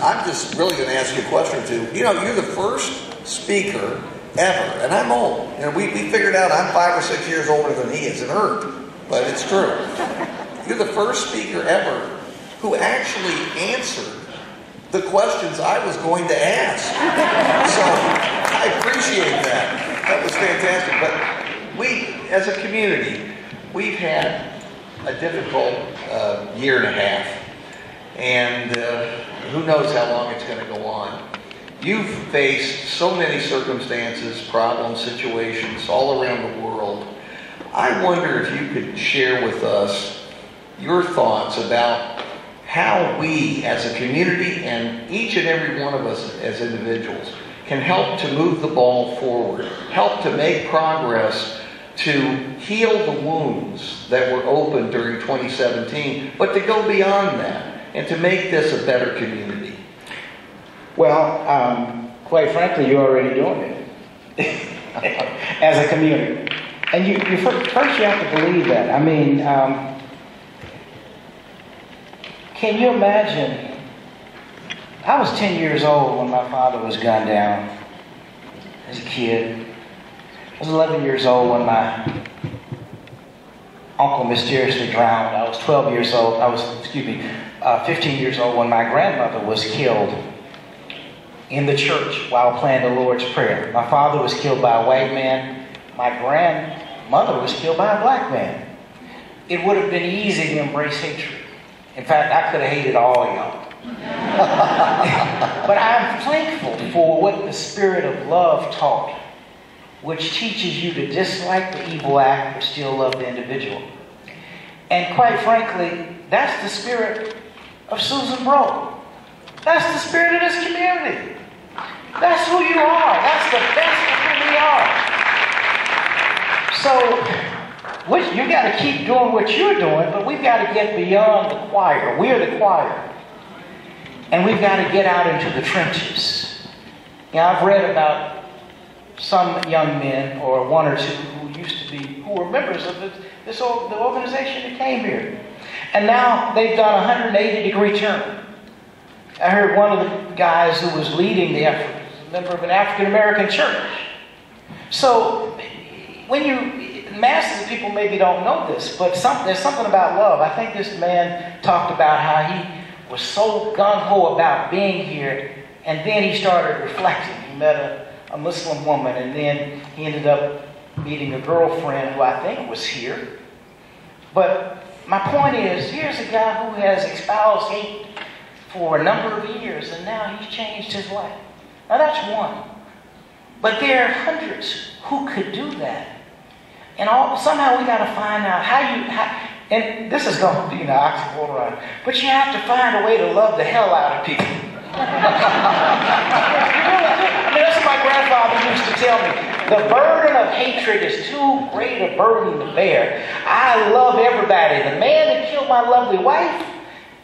I'm just really going to ask you a question or two. You know, you're the first speaker ever, and I'm old. You know, we figured out I'm 5 or 6 years older than he is. It hurt, but it's true. You're the first speaker ever who actually answered the questions I was going to ask. So I appreciate that. That was fantastic. But we, as a community, we've had a difficult year and a half. And who knows how long it's going to go on. You've faced so many circumstances, problems, situations all around the world. I wonder if you could share with us your thoughts about how we as a community and each and every one of us as individuals can help to move the ball forward, help to make progress to heal the wounds that were opened during 2017, but to go beyond that and to make this a better community. Well, quite frankly, you're already doing it as a community. And you first have to believe that. I mean, can you imagine? I was 10 years old when my father was gunned down as a kid. I was 11 years old when my uncle mysteriously drowned. I was 12 years old. I was, 15 years old when my grandmother was killed in the church while playing the Lord's Prayer. My father was killed by a white man. My grandmother was killed by a black man. It would have been easy to embrace hatred. In fact, I could have hated all of y'all. But I'm thankful for what the spirit of love taught, which teaches you to dislike the evil act but still love the individual. And quite frankly, that's the spirit of Susan Brown. That's the spirit of this community. That's who you are. That's the best of who we are. So, you got to keep doing what you're doing, but we've got to get beyond the choir. We're the choir. And we've got to get out into the trenches. Now, I've read about some young men, or one or two, who used to be, who were members of the organization that came here. And now they've done a 180-degree turn. I heard one of the guys who was leading the effort, a member of an African-American church. So, when you... masses of people maybe don't know this, but there's something about love. I think this man talked about how he was so gung-ho about being here, and then he started reflecting. He met a Muslim woman, and then he ended up meeting a girlfriend who I think was here. But my point is, here's a guy who has espoused hate for a number of years, and now he's changed his life. Now that's one. But there are hundreds who could do that. And somehow we got to find out how, and this is going to be an oxymoron, but you have to find a way to love the hell out of people. I mean, that's what my grandfather used to tell me. The burden of hatred is too great a burden to bear. I love everybody. The man that killed my lovely wife,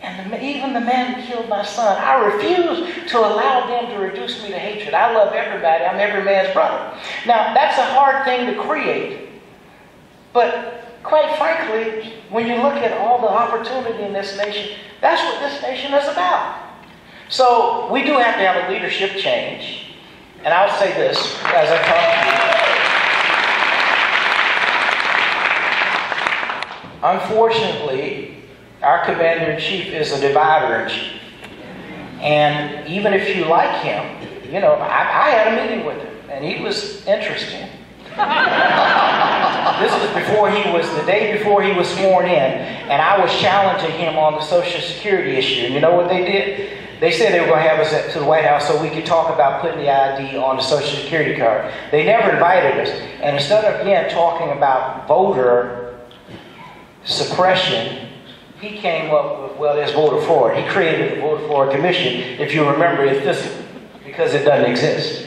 and even the man who killed my son, I refuse to allow them to reduce me to hatred. I love everybody. I'm every man's brother. Now, that's a hard thing to create. But quite frankly, when you look at all the opportunity in this nation, that's what this nation is about. So we do have to have a leadership change. And I'll say this as I talk to you. Unfortunately, our commander-in-chief is a divider-in-chief. And even if you like him, you know, I had a meeting with him, and he was interesting. This was the day before he was sworn in, and I was challenging him on the Social Security issue. And you know what they did? They said they were going to have us to the White House so we could talk about putting the ID on the Social Security card. They never invited us. And instead of, again, talking about voter suppression, he came up with, well, there's voter fraud. He created the Voter Fraud Commission, if you remember it, because it doesn't exist.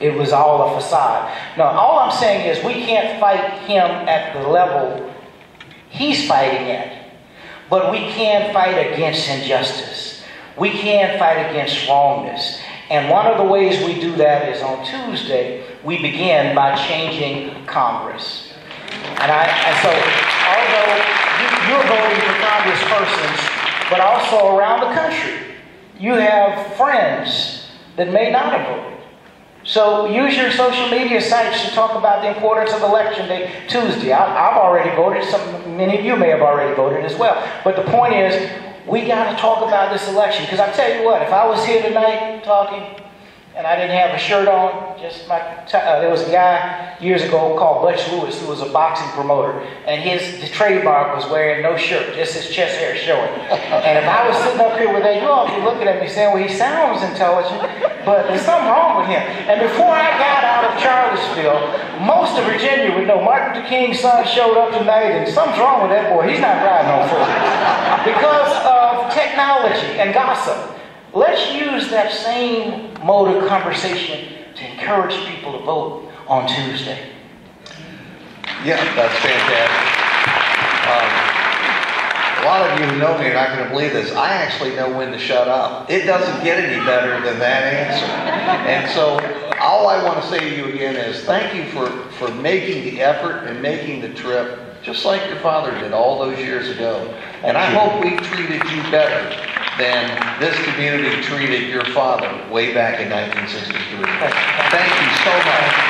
It was all a facade. Now, all I'm saying is we can't fight him at the level he's fighting at. But we can fight against injustice. We can fight against wrongness. And one of the ways we do that is on Tuesday, we begin by changing Congress. And so, although you're voting for Congresspersons, but also around the country. you have friends that may not have voted. So use your social media sites to talk about the importance of Election Day Tuesday. I've already voted. Many of you may have already voted as well. But the point is, we got to talk about this election. Because I tell you what, if I was here tonight talking and I didn't have a shirt on, just my there was a guy years ago called Butch Lewis who was a boxing promoter, and his trademark was wearing no shirt, just his chest hair showing. And if I was sitting up here with that, you all be looking at me saying, well, he sounds intelligent, but there's something wrong with him. And before I got out of Charlottesville, most of Virginia would know Martin Luther King's son showed up tonight, and something's wrong with that boy. He's not riding on foot. Because of technology and gossip, let's use that same mode of conversation to encourage people to vote on Tuesday. Yeah, that's fantastic. A lot of you know me, and I can believe this. I actually know when to shut up. It doesn't get any better than that answer. And so all I want to say to you again is thank you for making the effort and making the trip, just like your father did all those years ago. And I hope we treated you better than this community treated your father way back in 1963. Thank you so much.